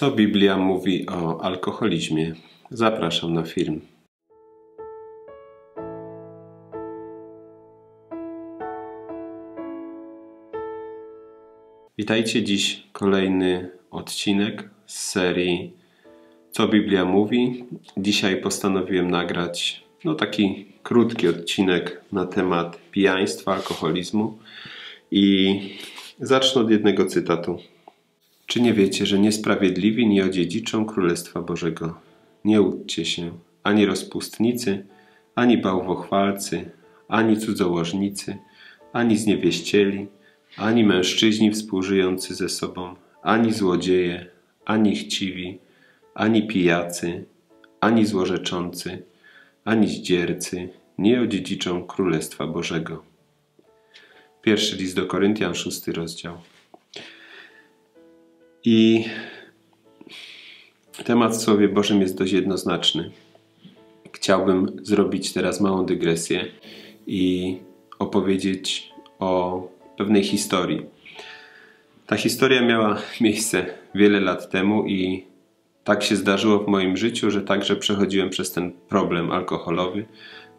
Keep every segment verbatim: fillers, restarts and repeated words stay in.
Co Biblia mówi o alkoholizmie? Zapraszam na film. Witajcie, dziś kolejny odcinek z serii Co Biblia mówi. Dzisiaj postanowiłem nagrać no taki krótki odcinek na temat pijaństwa, alkoholizmu i zacznę od jednego cytatu. Czy nie wiecie, że niesprawiedliwi nie odziedziczą Królestwa Bożego? Nie łudźcie się, ani rozpustnicy, ani bałwochwalcy, ani cudzołożnicy, ani zniewieścieli, ani mężczyźni współżyjący ze sobą, ani złodzieje, ani chciwi, ani pijacy, ani złorzeczący, ani zdziercy nie odziedziczą Królestwa Bożego. Pierwszy list do Koryntian, szósty rozdział. I temat w Słowie Bożym jest dość jednoznaczny. Chciałbym zrobić teraz małą dygresję i opowiedzieć o pewnej historii. Ta historia miała miejsce wiele lat temu i tak się zdarzyło w moim życiu, że także przechodziłem przez ten problem alkoholowy.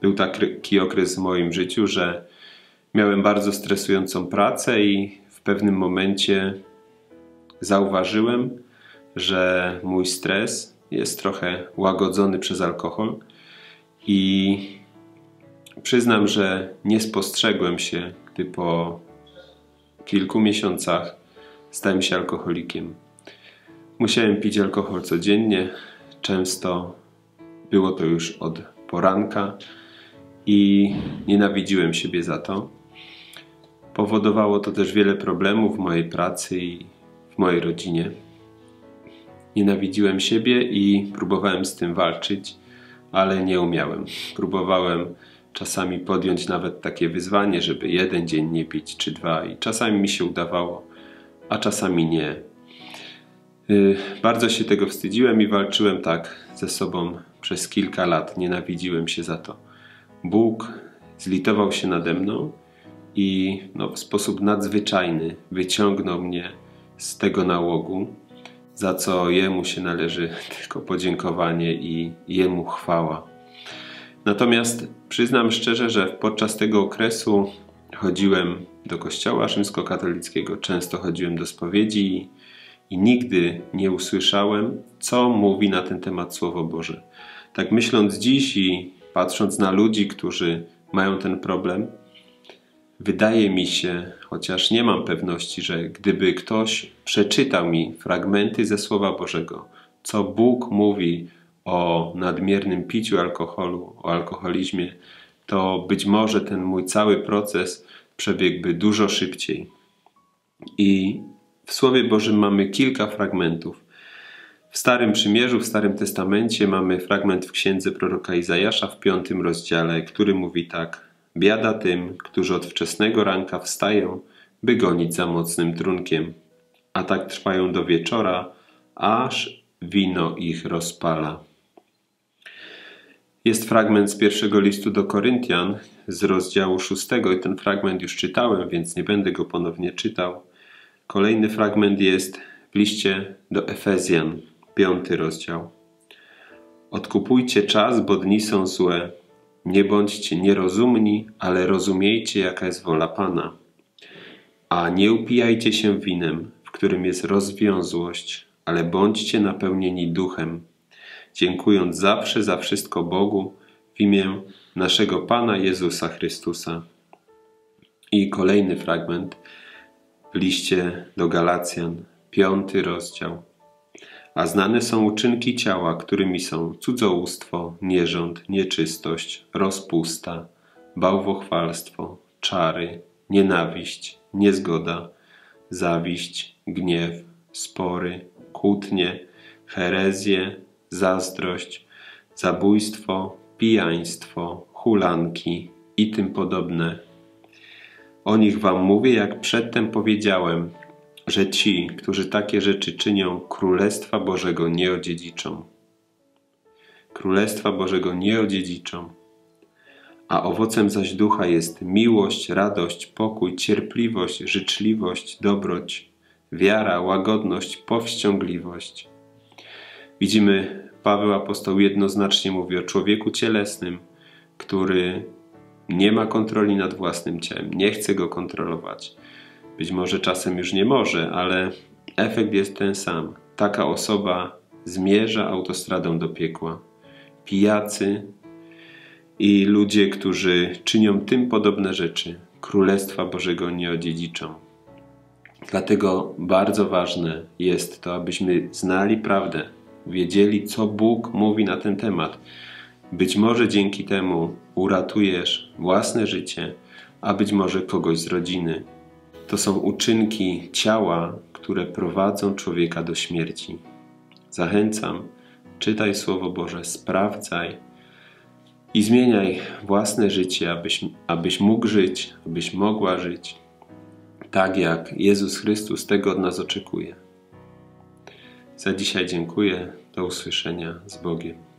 Był taki okres w moim życiu, że miałem bardzo stresującą pracę i w pewnym momencie zauważyłem, że mój stres jest trochę łagodzony przez alkohol i przyznam, że nie spostrzegłem się, gdy po kilku miesiącach stałem się alkoholikiem. Musiałem pić alkohol codziennie, często było to już od poranka i nienawidziłem siebie za to. Powodowało to też wiele problemów w mojej pracy i w mojej rodzinie. Nienawidziłem siebie i próbowałem z tym walczyć, ale nie umiałem. Próbowałem czasami podjąć nawet takie wyzwanie, żeby jeden dzień nie pić czy dwa i czasami mi się udawało, a czasami nie. Yy, bardzo się tego wstydziłem i walczyłem tak ze sobą przez kilka lat. Nienawidziłem się za to. Bóg zlitował się nade mną i no, w sposób nadzwyczajny wyciągnął mnie z tego nałogu, za co Jemu się należy tylko podziękowanie i Jemu chwała. Natomiast przyznam szczerze, że podczas tego okresu chodziłem do kościoła rzymskokatolickiego, często chodziłem do spowiedzi i, i nigdy nie usłyszałem, co mówi na ten temat Słowo Boże. Tak myśląc dziś i patrząc na ludzi, którzy mają ten problem, wydaje mi się, chociaż nie mam pewności, że gdyby ktoś przeczytał mi fragmenty ze Słowa Bożego, co Bóg mówi o nadmiernym piciu alkoholu, o alkoholizmie, to być może ten mój cały proces przebiegłby dużo szybciej. I w Słowie Bożym mamy kilka fragmentów. W Starym Przymierzu, w Starym Testamencie mamy fragment w Księdze Proroka Izajasza w piątym rozdziale, który mówi tak: biada tym, którzy od wczesnego ranka wstają, by gonić za mocnym trunkiem, a tak trwają do wieczora, aż wino ich rozpala. Jest fragment z pierwszego listu do Koryntian z rozdziału szóstego i ten fragment już czytałem, więc nie będę go ponownie czytał. Kolejny fragment jest w liście do Efezjan, piąty rozdział. Odkupujcie czas, bo dni są złe. Nie bądźcie nierozumni, ale rozumiejcie, jaka jest wola Pana. A nie upijajcie się winem, w którym jest rozwiązłość, ale bądźcie napełnieni duchem, dziękując zawsze za wszystko Bogu w imię naszego Pana Jezusa Chrystusa. I kolejny fragment w liście do Galacjan, piąty rozdział. A znane są uczynki ciała, którymi są cudzołóstwo, nierząd, nieczystość, rozpusta, bałwochwalstwo, czary, nienawiść, niezgoda, zawiść, gniew, spory, kłótnie, herezje, zazdrość, zabójstwo, pijaństwo, hulanki i tym podobne. O nich wam mówię, jak przedtem powiedziałem, że ci, którzy takie rzeczy czynią, Królestwa Bożego nie odziedziczą. Królestwa Bożego nie odziedziczą. A owocem zaś ducha jest miłość, radość, pokój, cierpliwość, życzliwość, dobroć, wiara, łagodność, powściągliwość. Widzimy, Paweł Apostoł jednoznacznie mówi o człowieku cielesnym, który nie ma kontroli nad własnym ciałem, nie chce go kontrolować. Być może czasem już nie może, ale efekt jest ten sam. Taka osoba zmierza autostradą do piekła. Pijacy i ludzie, którzy czynią tym podobne rzeczy, Królestwa Bożego nie odziedziczą. Dlatego bardzo ważne jest to, abyśmy znali prawdę, wiedzieli, co Bóg mówi na ten temat. Być może dzięki temu uratujesz własne życie, a być może kogoś z rodziny. To są uczynki ciała, które prowadzą człowieka do śmierci. Zachęcam, czytaj Słowo Boże, sprawdzaj i zmieniaj własne życie, abyś, abyś mógł żyć, abyś mogła żyć, tak jak Jezus Chrystus tego od nas oczekuje. Za dzisiaj dziękuję. Do usłyszenia z Bogiem.